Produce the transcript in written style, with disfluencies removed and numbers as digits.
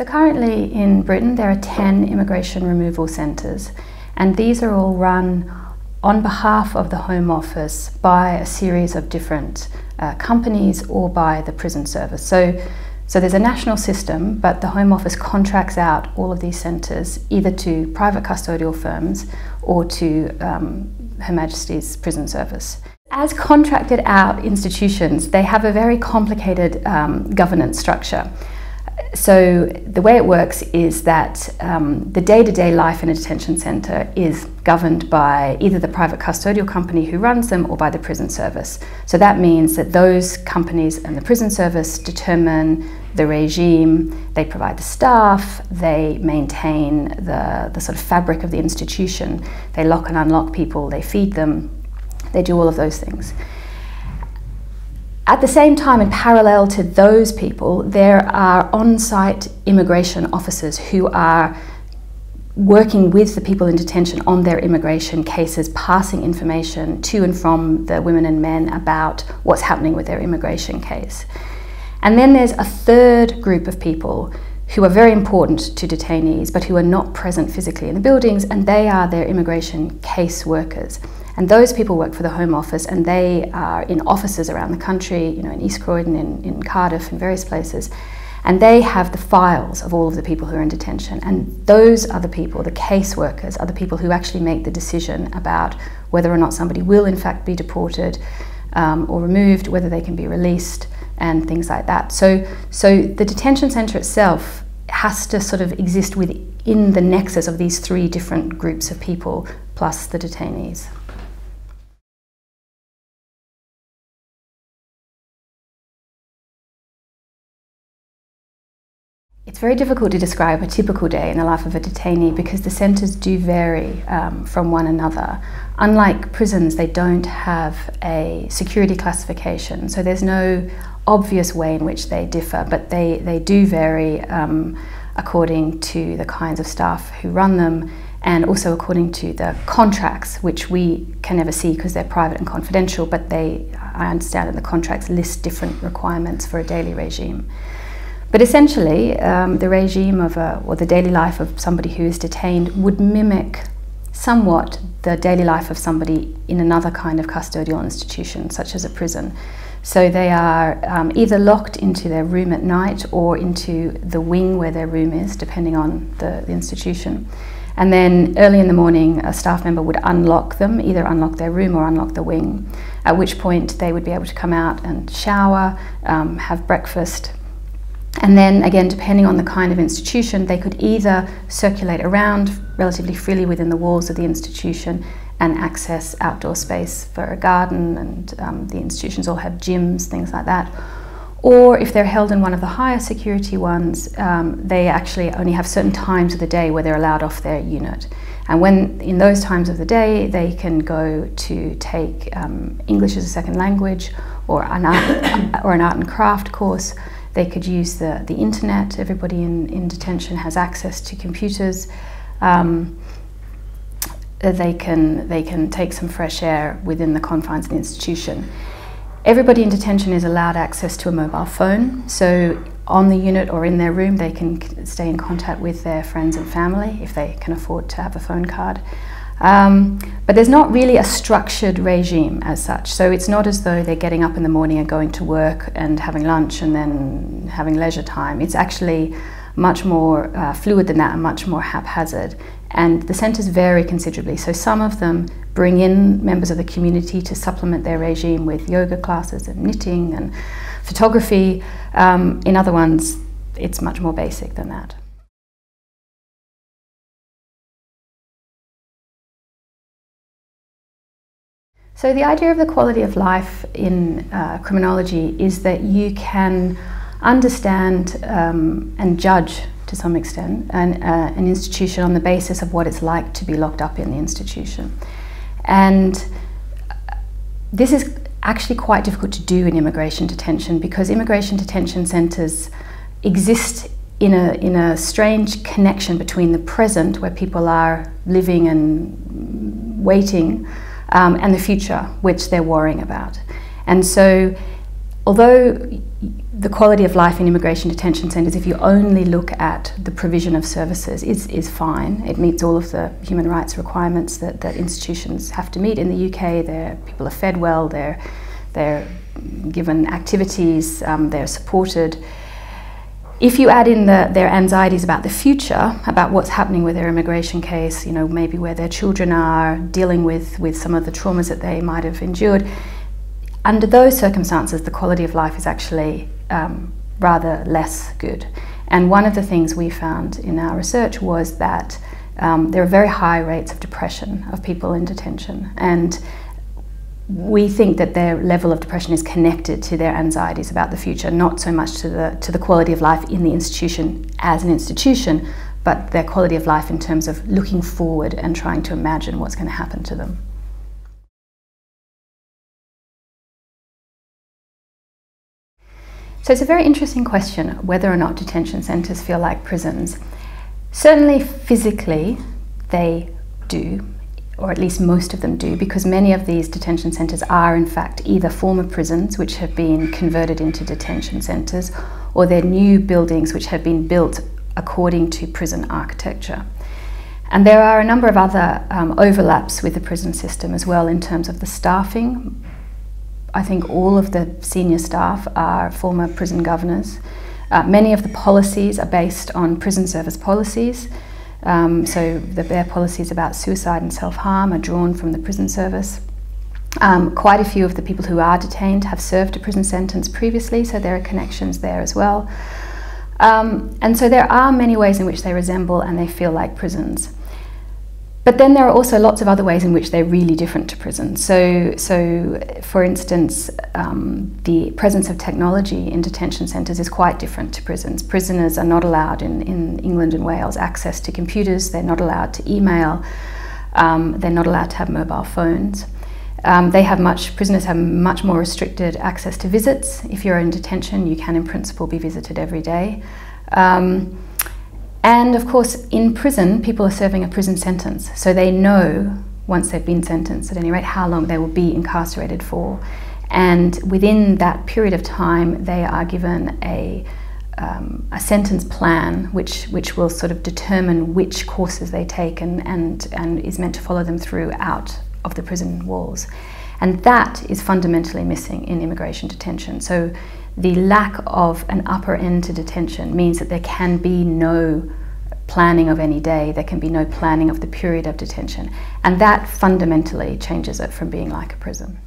So currently in Britain there are 10 immigration removal centres, and these are all run on behalf of the Home Office by a series of different companies or by the prison service. So there's a national system, but the Home Office contracts out all of these centres either to private custodial firms or to Her Majesty's Prison Service. As contracted out institutions, they have a very complicated governance structure. So the way it works is that the day-to-day life in a detention centre is governed by either the private custodial company who runs them or by the prison service. So that means that those companies and the prison service determine the regime, they provide the staff, they maintain the sort of fabric of the institution, they lock and unlock people, they feed them, they do all of those things. At the same time, and parallel to those people, there are on-site immigration officers who are working with the people in detention on their immigration cases, passing information to and from the women and men about what's happening with their immigration case. And then there's a third group of people who are very important to detainees but who are not present physically in the buildings, and they are their immigration case workers. And those people work for the Home Office, and they are in offices around the country, you know, in East Croydon, in Cardiff, in various places. And they have the files of all of the people who are in detention. And those are the people, the case workers, are the people who actually make the decision about whether or not somebody will in fact be deported or removed, whether they can be released, and things like that. So the detention centre itself has to sort of exist within the nexus of these three different groups of people, plus the detainees. It's very difficult to describe a typical day in the life of a detainee because the centres do vary from one another. Unlike prisons, they don't have a security classification, so there's no obvious way in which they differ, but they do vary according to the kinds of staff who run them, and also according to the contracts, which we can never see because they're private and confidential, but I understand that the contracts list different requirements for a daily regime. But essentially, the regime of or the daily life of somebody who is detained would mimic somewhat the daily life of somebody in another kind of custodial institution, such as a prison. So they are either locked into their room at night or into the wing where their room is, depending on the institution. And then early in the morning, a staff member would unlock them, either unlock their room or unlock the wing, at which point they would be able to come out and shower, have breakfast. And then again, depending on the kind of institution, they could either circulate around relatively freely within the walls of the institution and access outdoor space for a garden, and the institutions all have gyms, things like that. Or if they're held in one of the higher security ones, they actually only have certain times of the day where they're allowed off their unit. And when in those times of the day, they can go to take English as a second language or an art and craft course. They could use the internet. Everybody in detention has access to computers. They can take some fresh air within the confines of the institution. Everybody in detention is allowed access to a mobile phone, so on the unit or in their room they can stay in contact with their friends and family if they can afford to have a phone card. But there's not really a structured regime as such, so it's not as though they're getting up in the morning and going to work and having lunch and then having leisure time. It's actually much more fluid than that and much more haphazard. And the centres vary considerably, so some of them bring in members of the community to supplement their regime with yoga classes and knitting and photography. In other ones, it's much more basic than that. So the idea of the quality of life in criminology is that you can understand and judge, to some extent, an institution on the basis of what it's like to be locked up in the institution. And this is actually quite difficult to do in immigration detention, because immigration detention centres exist in a strange connection between the present, where people are living and waiting, and the future, which they're worrying about. And so although the quality of life in immigration detention centres, if you only look at the provision of services, is fine. It meets all of the human rights requirements that institutions have to meet. In the UK, people are fed well, they're given activities, they're supported. If you add in their anxieties about the future, about what's happening with their immigration case, you know, maybe where their children are, dealing with some of the traumas that they might have endured, under those circumstances, the quality of life is actually rather less good. And one of the things we found in our research was that there are very high rates of depression of people in detention. And we think that their level of depression is connected to their anxieties about the future, not so much to the quality of life in the institution as an institution, but their quality of life in terms of looking forward and trying to imagine what's going to happen to them. So it's a very interesting question whether or not detention centres feel like prisons. Certainly physically they do, or at least most of them do, because many of these detention centres are in fact either former prisons which have been converted into detention centres, or they're new buildings which have been built according to prison architecture. And there are a number of other overlaps with the prison system as well in terms of the staffing. I think all of the senior staff are former prison governors. Many of the policies are based on prison service policies. So their policies about suicide and self-harm are drawn from the prison service. Quite a few of the people who are detained have served a prison sentence previously, so there are connections there as well. And so there are many ways in which they resemble and they feel like prisons. But then there are also lots of other ways in which they're really different to prison. So for instance, the presence of technology in detention centres is quite different to prisons. Prisoners are not allowed in England and Wales access to computers, they're not allowed to email, they're not allowed to have mobile phones. Prisoners have much more restricted access to visits. If you're in detention, you can in principle be visited every day. And of course, in prison, people are serving a prison sentence. So they know, once they've been sentenced at any rate, how long they will be incarcerated for. And within that period of time, they are given a sentence plan which will sort of determine which courses they take and is meant to follow them throughout of the prison walls. And that is fundamentally missing in immigration detention. So the lack of an upper end to detention means that there can be no planning of any day, there can be no planning of the period of detention, and that fundamentally changes it from being like a prison.